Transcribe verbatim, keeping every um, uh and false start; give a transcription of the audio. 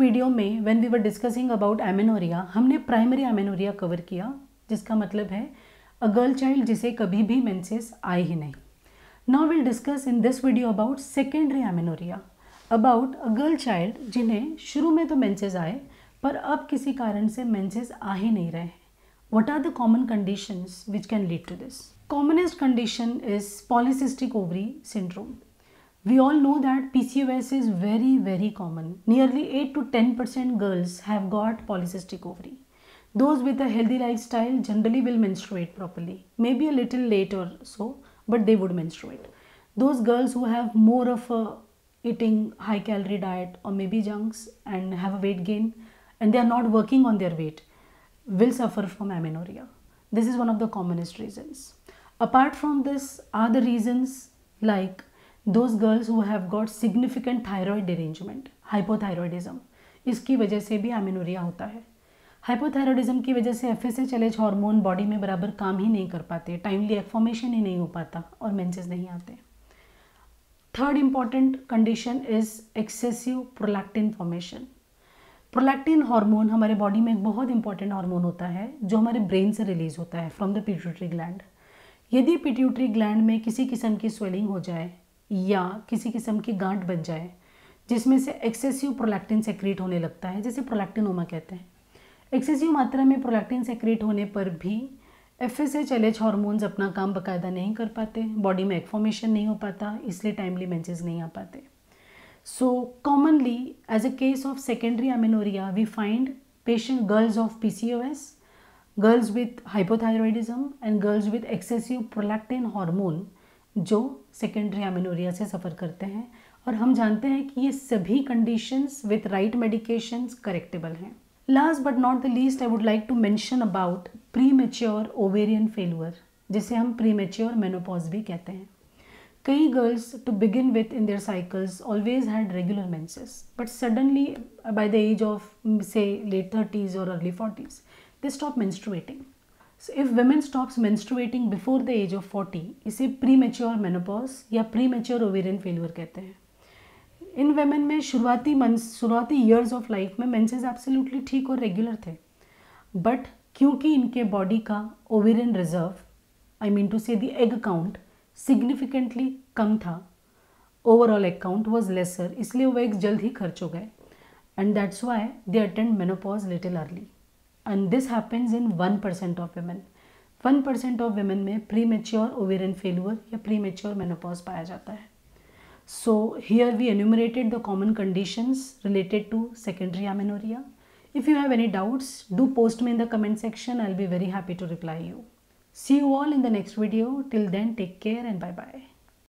Video में when we were discussing about amenorrhoea, हमने primary amenorrhoea cover किया, जिसका मतलब है अ गर्ल चाइल्ड जिसे कभी भी मेंसेस आए ही नहीं. Now will discuss in this video about secondary amenorrhoea, about a girl child जिन्हें शुरू में तो मेंसेस आए पर अब किसी कारण से मेंसेस आ ही नहीं रहे. What are the common conditions which can lead to this? Commonest condition is polycystic ovary syndrome. We all know that P C O S is very very common. Nearly eight to ten percent girls have got polycystic ovary. Those with a healthy lifestyle generally will menstruate properly. Maybe a little late or so, but they would menstruate. Those girls who have more of a eating high calorie diet or maybe junks and have a weight gain and they are not working on their weight will suffer from amenorrhea. This is one of the commonest reasons. Apart from this, are the reasons like those girls who have got significant thyroid derangement, hypothyroidism, इसकी वजह से भी amenorrhoea होता है. Hypothyroidism की वजह से F S H L H hormone body में बराबर काम ही नहीं कर पाते, टाइमली एक्फॉर्मेशन ही नहीं हो पाता और मेंसेस नहीं आते. Third important condition is excessive prolactin formation. Prolactin hormone हमारे बॉडी में एक बहुत इंपॉर्टेंट हार्मोन होता है जो हमारे ब्रेन से रिलीज होता है फ्रॉम द पिट्यूटरी ग्लैंड. यदि पिट्यूटरी ग्लैंड में किसी किस्म की स्वेलिंग हो जाए या किसी किस्म की गांठ बन जाए जिसमें से एक्सेसिव प्रोलैक्टिन सेक्रेट होने लगता है, जैसे प्रोलैक्टिनोमा कहते हैं. एक्सेसिव मात्रा में प्रोलैक्टिन सेक्रेट होने पर भी F S H L H hormones अपना काम बाकायदा नहीं कर पाते, बॉडी में एक्फॉर्मेशन नहीं हो पाता, इसलिए टाइमली मेंसेस नहीं आ पाते. So commonly as a case of secondary amenorrhoea we find patient girls of P C O S, girls with hypothyroidism and girls with excessive prolactin hormone जो सेकेंडरी एमेनोरिया से सफ़र करते हैं. और हम जानते हैं कि ये सभी conditions with right medications correctable हैं. Last but not the least, I would like to mention about premature ovarian failure, जिसे हम प्रीमेच्योर मेनोपॉज भी कहते हैं. कई girls to begin with in their cycles always had regular menses, but suddenly by the age of से late thirties और early forties they stop menstruating. So if women stops menstruating before the age of forty, इसे premature menopause या premature ovarian failure कहते हैं. इन women में शुरुआती month शुरुआती years of life में menses absolutely ठीक और regular थे, but क्योंकि इनके body का ovarian reserve, I mean to say the egg count, significantly कम था, overall egg count was lesser, इसलिए वो eggs जल्द ही खर्च हो गए and that's why they attend menopause little early. And this happens in one percent of women. one percent of women में premature ovarian failure या premature menopause पाया जाता है. So here we enumerated the common conditions related to secondary amenorrhea. If you have any doubts, do post me in the comment section. I'll be very happy to reply you. See you all in the next video. Till then, take care and bye bye.